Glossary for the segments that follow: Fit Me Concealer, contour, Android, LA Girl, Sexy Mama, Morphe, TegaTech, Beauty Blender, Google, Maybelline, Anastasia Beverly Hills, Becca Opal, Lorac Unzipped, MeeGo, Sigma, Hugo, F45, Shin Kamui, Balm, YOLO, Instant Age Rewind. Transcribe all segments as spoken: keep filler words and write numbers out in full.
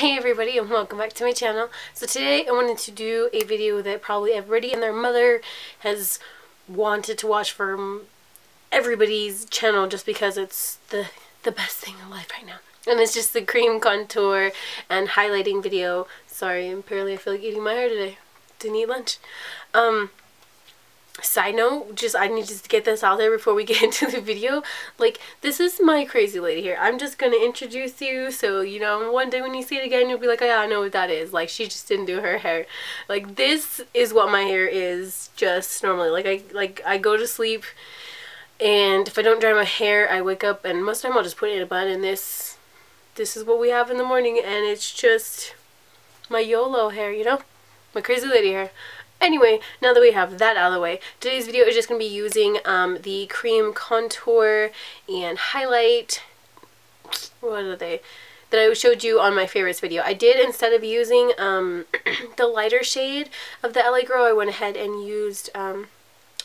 Hey everybody, and welcome back to my channel. So today I wanted to do a video that probably everybody and their mother has wanted to watch from everybody's channel, just because it's the the best thing in life right now. And it's just the cream contour and highlighting video. Sorry, apparently I feel like eating my hair today. Didn't eat lunch. Um, side note, just I need to get this out there before we get into the video. Like, this is my crazy lady here. I'm just gonna introduce you, so you know one day when you see it again you'll be like, oh yeah, I know what that is. Like, she just didn't do her hair. Like, this is what my hair is just normally. Like, I like I go to sleep, and if I don't dry my hair I wake up, and most of the time I'll just put it in a bun, and this this is what we have in the morning, and it's just my YOLO hair, you know? My crazy lady hair. Anyway, now that we have that out of the way, today's video is just going to be using um, the cream contour and highlight, what are they, that I showed you on my favorites video. I did, instead of using um, the lighter shade of the L A Girl, I went ahead and used um,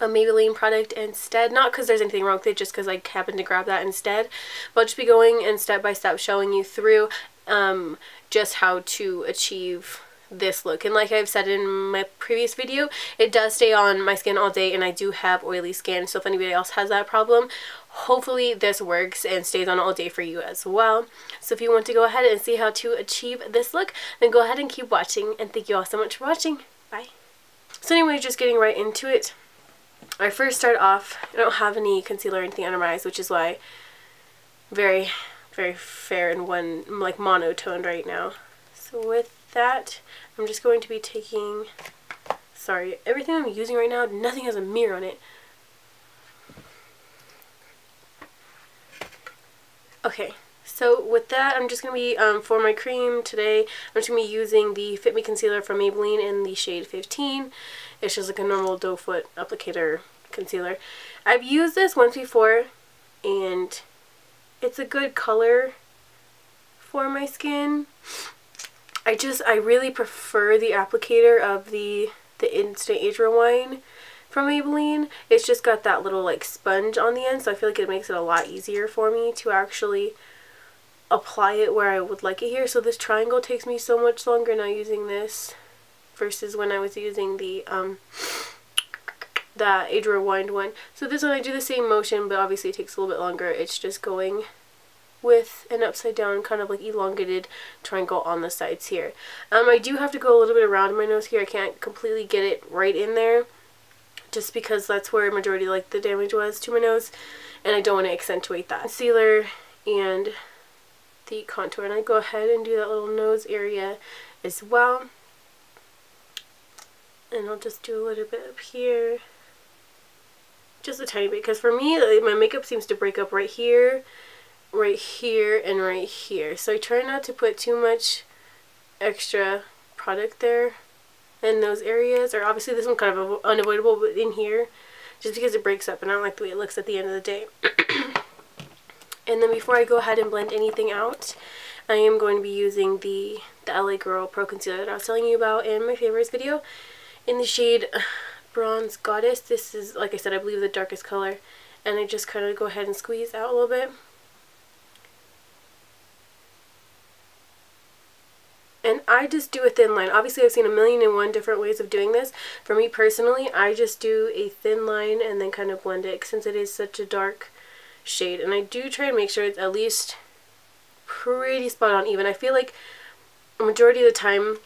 a Maybelline product instead. Not because there's anything wrong with it, just because I happened to grab that instead. But I'll just be going and step by step showing you through um, just how to achieve this look. And like I've said in my previous video, it does stay on my skin all day, and I do have oily skin, so if anybody else has that problem, hopefully this works and stays on all day for you as well. So if you want to go ahead and see how to achieve this look, then go ahead and keep watching, and thank you all so much for watching. Bye. So anyway, just getting right into it. I first start off, I don't have any concealer or anything under my eyes, which is why I'm very, very fair and one, like, monotone right now. So with that, I'm just going to be taking, sorry, everything I'm using right now, nothing has a mirror on it. Okay, so with that, I'm just going to be, um, for my cream today, I'm just going to be using the Fit Me Concealer from Maybelline in the shade fifteen. It's just like a normal doe foot applicator concealer. I've used this once before, and it's a good color for my skin. I just, I really prefer the applicator of the, the Instant Age Rewind from Maybelline. It's just got that little, like, sponge on the end, so I feel like it makes it a lot easier for me to actually apply it where I would like it here. So this triangle takes me so much longer now using this versus when I was using the, um, that Age Rewind one. So this one I do the same motion, but obviously it takes a little bit longer. It's just going with an upside down kind of like elongated triangle on the sides here. Um, I do have to go a little bit around my nose here. I can't completely get it right in there, just because that's where a majority of, like, the damage was to my nose, and I don't want to accentuate that. Concealer and the contour, and I go ahead and do that little nose area as well. And I'll just do a little bit up here, just a tiny bit, because for me, like, my makeup seems to break up right here, right here, and right here, so I try not to put too much extra product there in those areas. Or obviously this one kind of unavoidable, but in here, just because it breaks up and I don't like the way it looks at the end of the day. And then before I go ahead and blend anything out, I am going to be using the, the L A Girl Pro Concealer that I was telling you about in my favorites video in the shade Bronze Goddess. This is, like I said, I believe the darkest color, and I just kind of go ahead and squeeze out a little bit. And I just do a thin line. Obviously, I've seen a million and one different ways of doing this. For me personally, I just do a thin line and then kind of blend it, since it is such a dark shade. And I do try and make sure it's at least pretty spot on even. I feel like a majority of the time,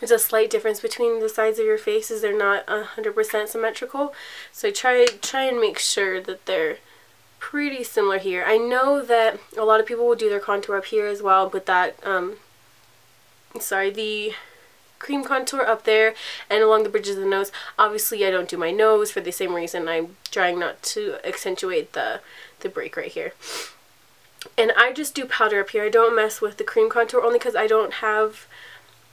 there's a slight difference between the sides of your faces. They're not one hundred percent symmetrical. So I try, try and make sure that they're pretty similar here. I know that a lot of people will do their contour up here as well, but that... Um, sorry, the cream contour up there and along the bridges of the nose. Obviously, I don't do my nose for the same reason. I'm trying not to accentuate the, the break right here. And I just do powder up here. I don't mess with the cream contour, only because I don't have,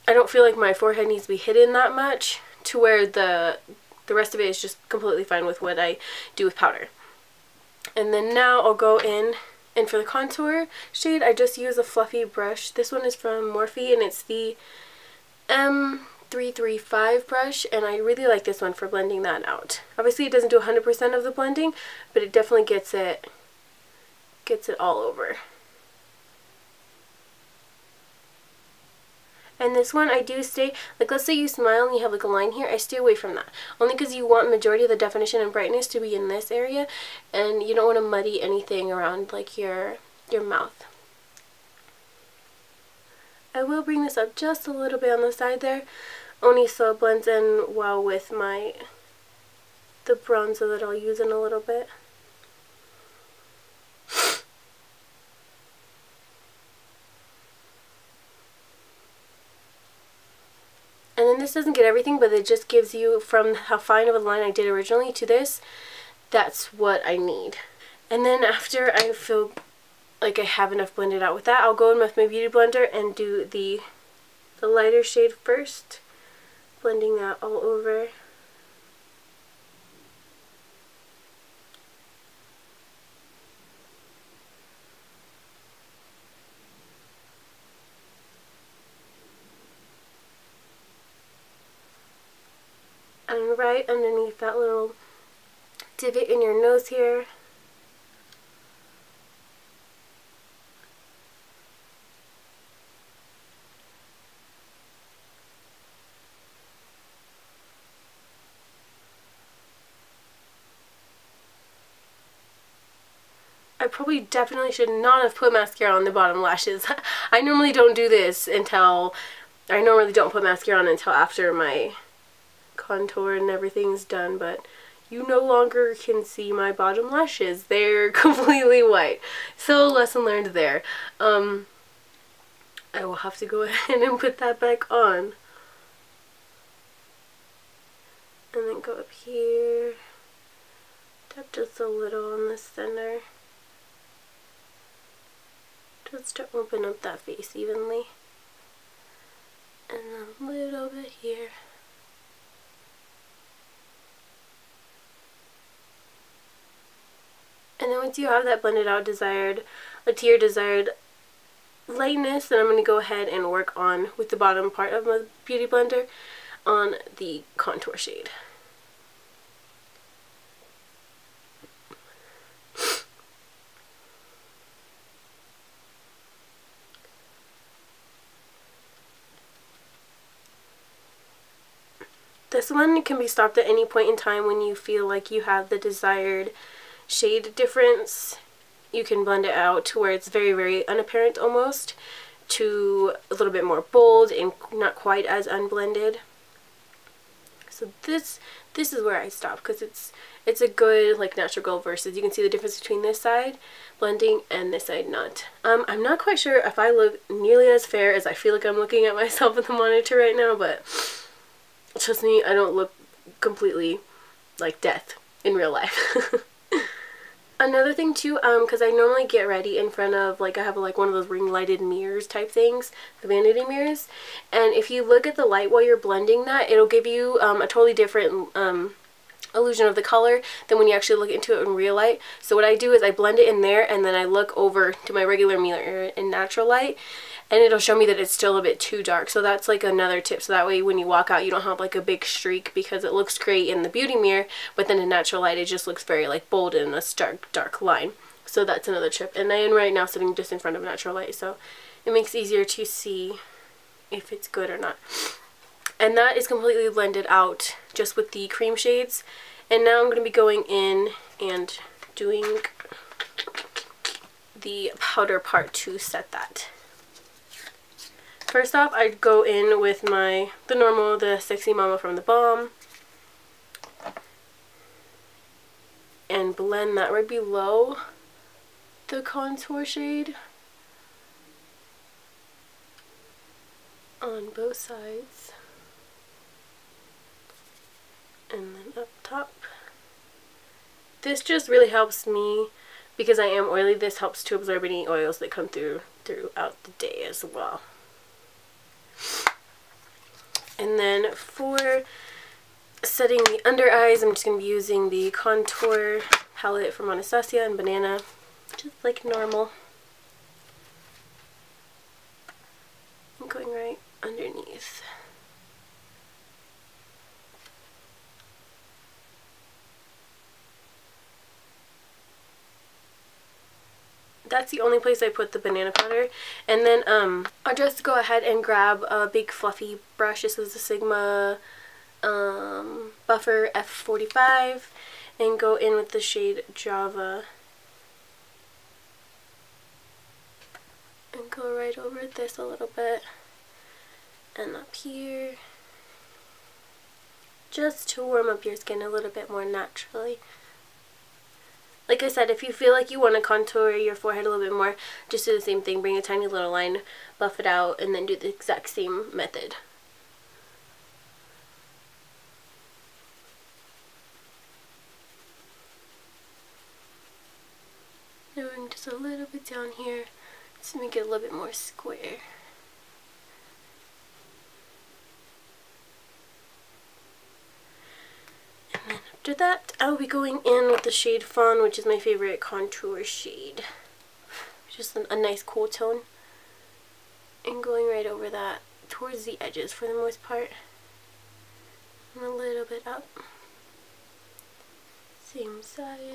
I don't feel like my forehead needs to be hidden that much, to where the, the rest of it is just completely fine with what I do with powder. And then now I'll go in. And for the contour shade, I just use a fluffy brush. This one is from Morphe, and it's the M three thirty-five brush, and I really like this one for blending that out. Obviously, it doesn't do one hundred percent of the blending, but it definitely gets it, gets it all over. And this one, I do stay, like let's say you smile and you have like a line here, I stay away from that. Only because you want majority of the definition and brightness to be in this area, and you don't want to muddy anything around like your, your mouth. I will bring this up just a little bit on the side there, only so it blends in well with my, the bronzer that I'll use in a little bit. And then this doesn't get everything, but it just gives you, from how fine of a line I did originally to this, that's what I need. And then after I feel like I have enough blended out with that, I'll go in with my Beauty Blender and do the, the lighter shade first. Blending that all over. And right underneath that little divot in your nose here. I probably definitely should not have put mascara on the bottom lashes. I normally don't do this until, I normally don't put mascara on until after my contour and everything's done, but you no longer can see my bottom lashes. They're completely white. So lesson learned there. Um, I will have to go ahead and put that back on. And then go up here. Tap just a little on the center. Just to open up that face evenly. And a little bit here. And then once you have that blended out desired, to your desired lightness, then I'm going to go ahead and work on, with the bottom part of my Beauty Blender, on the contour shade. This one can be stopped at any point in time when you feel like you have the desired shade difference. You can blend it out to where it's very very unapparent, almost, to a little bit more bold and not quite as unblended. So this this is where I stop, because it's it's a good like natural gold versus, you can see the difference between this side blending and this side not. Um, I'm not quite sure if I look nearly as fair as I feel like I'm looking at myself in the monitor right now, but trust me, I don't look completely like death in real life. Another thing too, um, because I normally get ready in front of, like, I have like one of those ring lighted mirrors type things, the vanity mirrors, and if you look at the light while you're blending that, it'll give you um, a totally different um, illusion of the color than when you actually look into it in real light. So what I do is I blend it in there and then I look over to my regular mirror in natural light, and it'll show me that it's still a bit too dark. So that's like another tip, so that way when you walk out you don't have like a big streak, because it looks great in the beauty mirror, but then in natural light it just looks very like bold and a stark dark line. So that's another tip. And I am right now sitting just in front of natural light, so it makes it easier to see if it's good or not. And that is completely blended out just with the cream shades. And now I'm going to be going in and doing the powder part to set that. First off, I go in with my, the normal, the Sexy Mama from the Balm, and blend that right below the contour shade on both sides, and then up top. This just really helps me, because I am oily, this helps to absorb any oils that come through throughout the day as well. And then for setting the under eyes, I'm just going to be using the contour palette from Anastasia and Banana, just like normal. I'm going right underneath. that's the only place I put the banana powder. And then um, I'll just go ahead and grab a big fluffy brush. This is the Sigma um, Buffer F forty-five, and go in with the shade Java. And go right over this a little bit, and up here, just to warm up your skin a little bit more naturally. Like I said, if you feel like you want to contour your forehead a little bit more, just do the same thing. Bring a tiny little line, buff it out, and then do the exact same method. Now I'm just a little bit down here. Just make it a little bit more square. And then after that, I'll be going in with the shade Fawn, which is my favorite contour shade. Just a nice cool tone. And going right over that towards the edges for the most part. And a little bit up. Same side.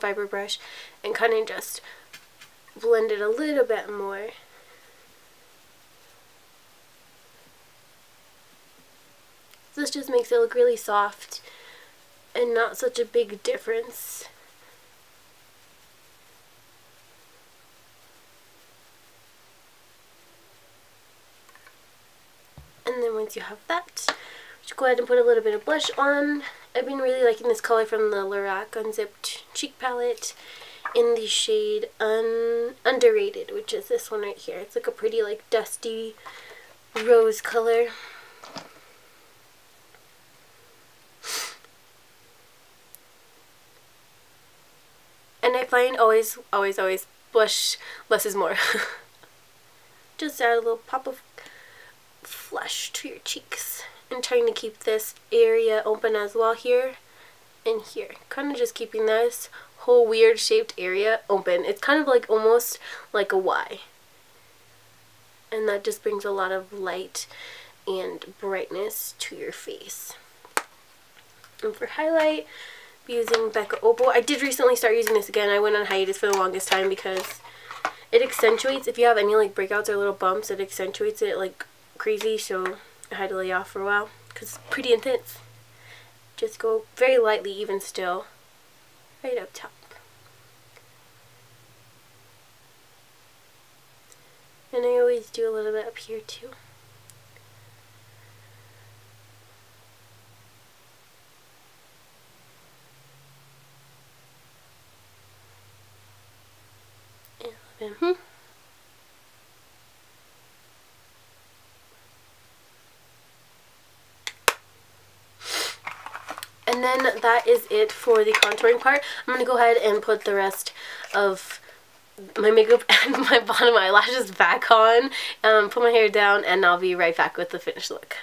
Fiber brush and kind of just blend it a little bit more. This just makes it look really soft and not such a big difference. And then once you have that, just go ahead and put a little bit of blush on. I've been really liking this color from the Lorac Unzipped Cheek Palette in the shade un Underrated, which is this one right here. It's like a pretty, like, dusty rose color. And I find always, always, always blush, less is more. Just add a little pop of flush to your cheeks. I'm trying to keep this area open as well, here and here. Kind of just keeping this whole weird shaped area open. It's kind of like almost like a Y. And that just brings a lot of light and brightness to your face. And for highlight, I'm using Becca Opal. I did recently start using this again. I went on hiatus for the longest time because it accentuates. If you have any like breakouts or little bumps, it accentuates it like crazy. So I had to lay off for a while because it's pretty intense. Just go very lightly, even still, right up top. And I always do a little bit up here too. And a little bit. Hmm. And then that is it for the contouring part. I'm going to go ahead and put the rest of my makeup and my bottom eyelashes back on, um, put my hair down, and I'll be right back with the finished look.